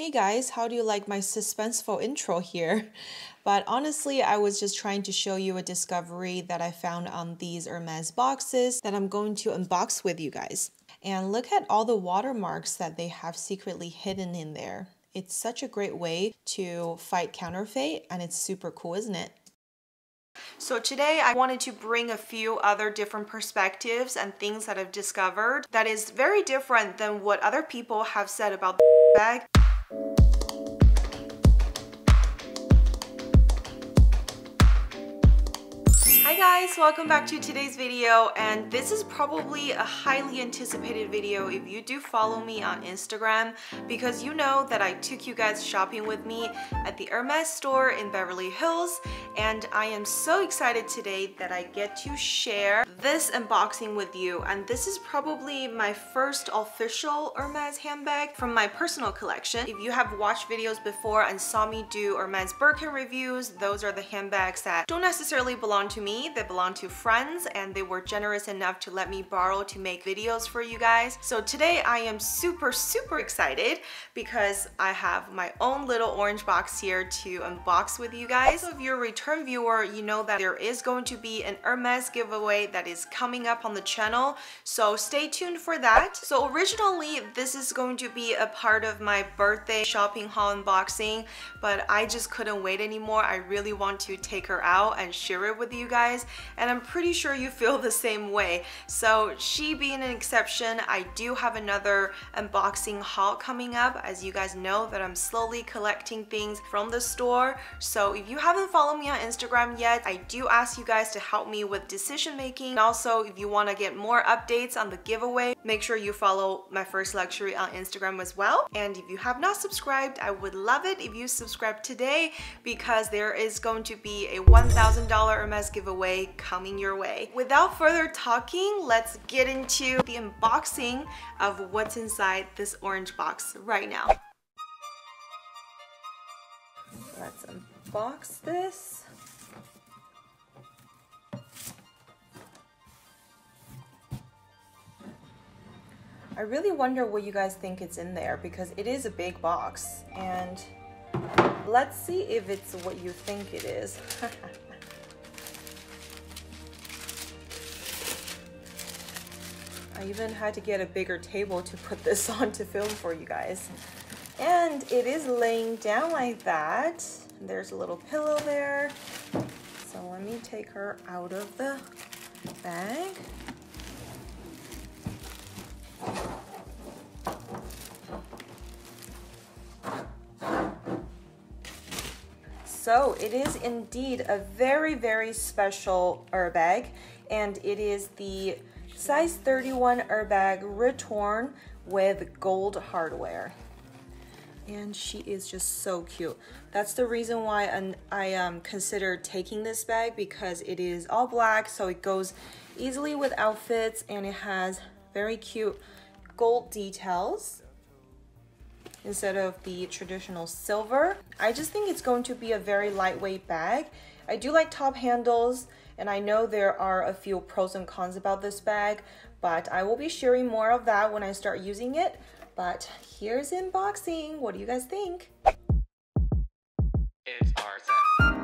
hey guys, how do you like my suspenseful intro here? But honestly, I was just trying to show you a discovery that I found on these Hermès boxes that I'm going to unbox with you guys. And look at all the watermarks that they have secretly hidden in there. It's such a great way to fight counterfeit, and it's super cool, isn't it? So today I wanted to bring a few other different perspectives and things that I've discovered that is very different than what other people have said about the bag. Hi guys, welcome back to today's video, and this is probably a highly anticipated video if you do follow me on Instagram, because you know that I took you guys shopping with me at the Hermès store in Beverly Hills, and I am so excited today that I get to share this unboxing with you. And this is probably my first official Hermès handbag from my personal collection. If you have watched videos before and saw me do Hermès Birkin reviews, those are the handbags that don't necessarily belong to me. They belong to friends, and they were generous enough to let me borrow to make videos for you guys. So today I am super excited because I have my own little orange box here to unbox with you guys. Also, if you're a return viewer, you know that there is going to be an Hermès giveaway that is coming up on the channel, so stay tuned for that. So originally this is going to be a part of my birthday shopping haul unboxing, but I just couldn't wait anymore. I really want to take her out and share it with you guys, and I'm pretty sure you feel the same way. So she being an exception, I do have another unboxing haul coming up. As you guys know that I'm slowly collecting things from the store. So if you haven't followed me on Instagram yet, I do ask you guys to help me with decision making. And also, if you want to get more updates on the giveaway, make sure you follow My First Luxury on Instagram as well. And if you have not subscribed, I would love it if you subscribe today, because there is going to be a $1,000 Hermès giveaway coming your way. Without further talking, let's get into the unboxing of what's inside this orange box right now. Let's unbox this. I really wonder what you guys think it's in there, because it is a big box, and let's see if it's what you think it is. I even had to get a bigger table to put this on to film for you guys. And it is laying down like that. There's a little pillow there. So let me take her out of the bag. So it is indeed a very special Herbag, and it is the size 31 Herbag Retourne with gold hardware, and she is just so cute. That's the reason why I considered taking this bag, because it is all black, so it goes easily with outfits, and it has very cute gold details instead of the traditional silver. I just think it's going to be a very lightweight bag. I do like top handles, and I know there are a few pros and cons about this bag, but I will be sharing more of that when I start using it. But here's unboxing. What do you guys think? It's our set.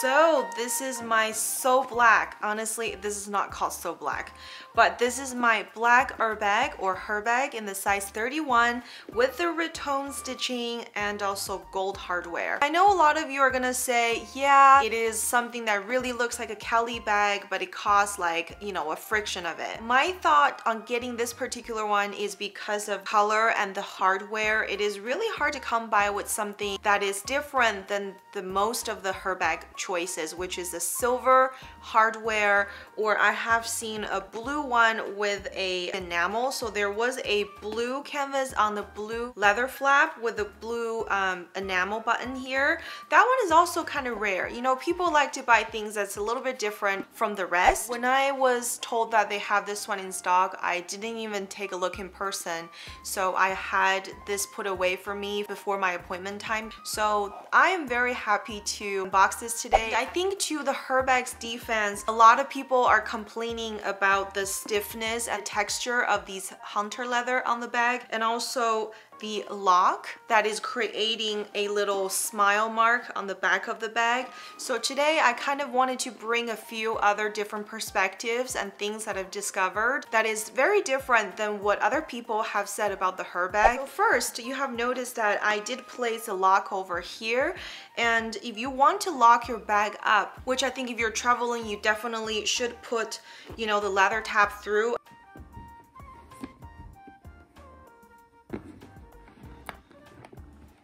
So this is my so black, honestly this is not called so black, but this is my black Herbag or Herbag in the size 31 with the Retourne stitching and also gold hardware. I know a lot of you are gonna say, yeah, it is something that really looks like a Kelly bag, but it costs like, you know, a fraction of it. My thought on getting this particular one is because of color and the hardware. It is really hard to come by with something that is different than the most of the Herbag choices choices, which is a silver hardware, or I have seen a blue one with a enamel. So there was a blue canvas on the blue leather flap with the blue enamel button here. That one is also kind of rare. You know, people like to buy things that's a little bit different from the rest. When I was told that they have this one in stock, I didn't even take a look in person. So I had this put away for me before my appointment time. So I am very happy to unbox this today. I think to the Herbag's defense, a lot of people are complaining about the stiffness and texture of these hunter leather on the bag, and also the lock that is creating a little smile mark on the back of the bag. So today I kind of wanted to bring a few other different perspectives and things that I've discovered that is very different than what other people have said about the Herbag. So first, you have noticed that I did place a lock over here, and if you want to lock your bag up, which I think if you're traveling you definitely should put, you know, the leather tab through.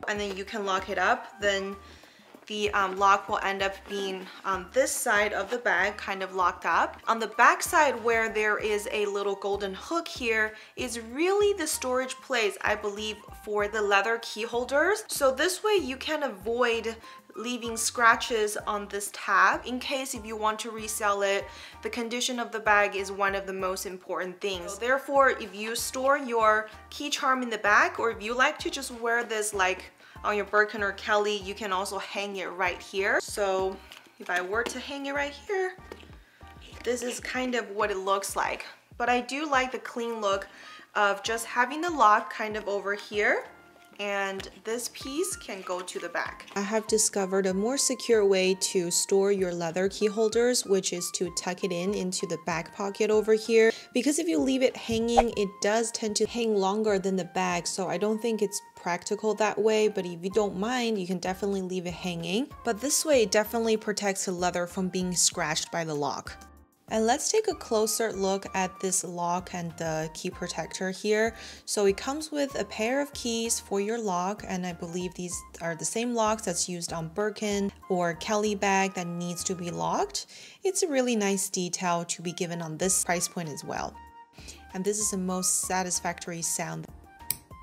And then you can lock it up, then the lock will end up being on this side of the bag, kind of locked up. On the back side where there is a little golden hook here is really the storage place, I believe, for the leather key holders. So this way you can avoid leaving scratches on this tab in case if you want to resell it. The condition of the bag is one of the most important things. So therefore, if you store your key charm in the bag, or if you like to just wear this like on your Birkin or Kelly, you can also hang it right here. So if I were to hang it right here, this is kind of what it looks like. But I do like the clean look of just having the lock kind of over here, and this piece can go to the back. I have discovered a more secure way to store your leather key holders, which is to tuck it in into the back pocket over here, because if you leave it hanging, it does tend to hang longer than the bag, so I don't think it's practical that way. But if you don't mind, you can definitely leave it hanging, but this way it definitely protects the leather from being scratched by the lock. And let's take a closer look at this lock and the key protector here. So it comes with a pair of keys for your lock, and I believe these are the same locks that's used on Birkin or Kelly bag that needs to be locked. It's a really nice detail to be given on this price point as well. And this is the most satisfactory sound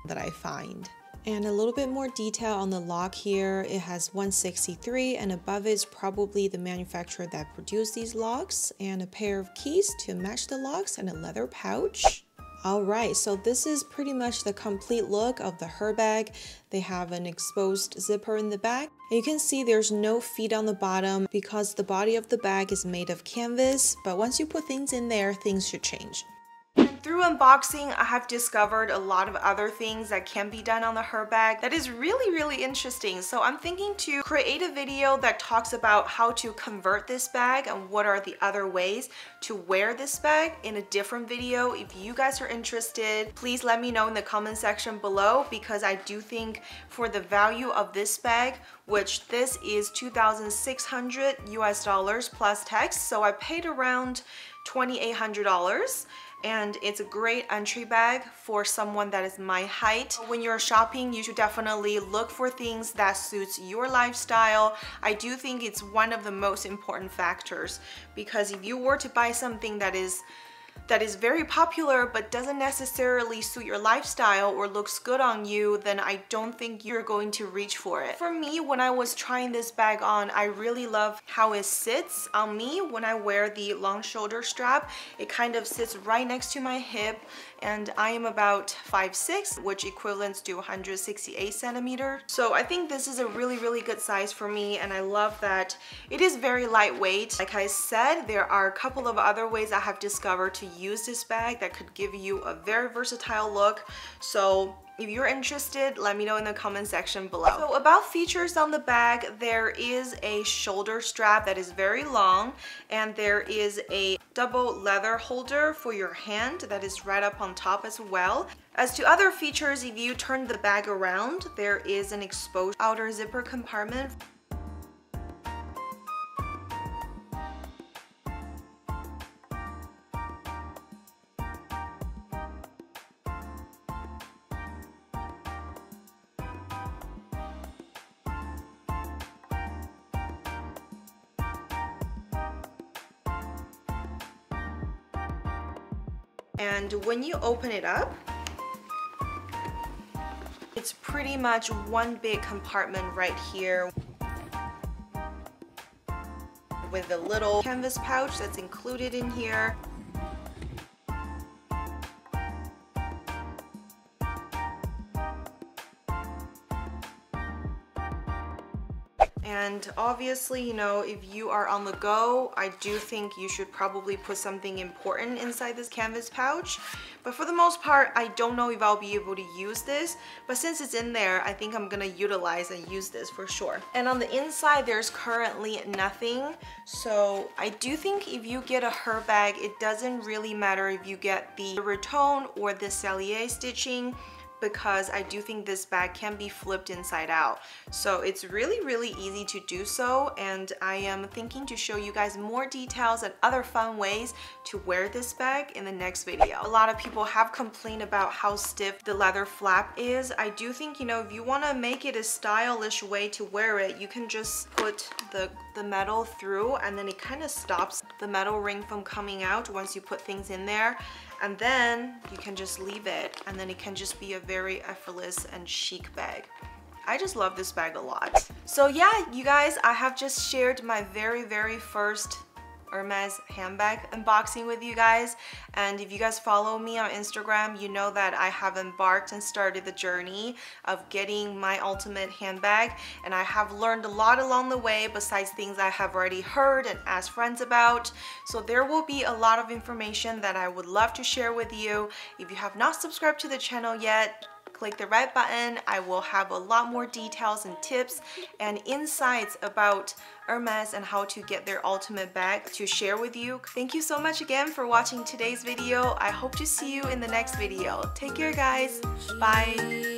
that I find. And a little bit more detail on the lock here. It has 163, and above is probably the manufacturer that produced these locks, and a pair of keys to match the locks, and a leather pouch. Alright, so this is pretty much the complete look of the Herbag. They have an exposed zipper in the back. And you can see there's no feet on the bottom because the body of the bag is made of canvas, but once you put things in there, things should change. Through unboxing, I have discovered a lot of other things that can be done on the Herbag that is really, really interesting. So I'm thinking to create a video that talks about how to convert this bag and what are the other ways to wear this bag in a different video. If you guys are interested, please let me know in the comment section below, because I do think for the value of this bag, which this is $2,600 US plus tax, so I paid around $2,800. And it's a great entry bag for someone that is my height. When you're shopping, you should definitely look for things that suits your lifestyle. I do think it's one of the most important factors, because if you were to buy something that is very popular but doesn't necessarily suit your lifestyle or looks good on you, then I don't think you're going to reach for it. For me, when I was trying this bag on, I really love how it sits on me when I wear the long shoulder strap. It kind of sits right next to my hip, and I am about 5'6", which equivalents to 168 centimeters. So I think this is a really, really good size for me, and I love that it is very lightweight. Like I said, there are a couple of other ways I have discovered to use this bag that could give you a very versatile look. So if you're interested, let me know in the comment section below. So about features on the bag, there is a shoulder strap that is very long, and there is a double leather holder for your hand that is right up on top as well. As to other features, if you turn the bag around, there is an exposed outer zipper compartment. And when you open it up, it's pretty much one big compartment right here with a little canvas pouch that's included in here. And obviously, you know, if you are on the go, I do think you should probably put something important inside this canvas pouch. But for the most part, I don't know if I'll be able to use this. But since it's in there, I think I'm gonna utilize and use this for sure. And on the inside, there's currently nothing. So I do think if you get a Herbag, it doesn't really matter if you get the Retourne or the Sellier stitching, because I do think this bag can be flipped inside out. So it's really, really easy to do so, and I am thinking to show you guys more details and other fun ways to wear this bag in the next video. A lot of people have complained about how stiff the leather flap is. I do think, you know, if you wanna make it a stylish way to wear it, you can just put the metal through, and then it kinda stops the metal ring from coming out once you put things in there. And then you can just leave it, and then it can just be a very effortless and chic bag. I just love this bag a lot. So yeah, you guys, I have just shared my very first Hermès handbag unboxing with you guys, and if you guys follow me on Instagram, you know that I have embarked and started the journey of getting my ultimate handbag, and I have learned a lot along the way besides things I have already heard and asked friends about. So there will be a lot of information that I would love to share with you. If you have not subscribed to the channel yet, click the red button. I will have a lot more details and tips and insights about Hermès and how to get their ultimate bag to share with you. Thank you so much again for watching today's video. I hope to see you in the next video. Take care, guys. Bye.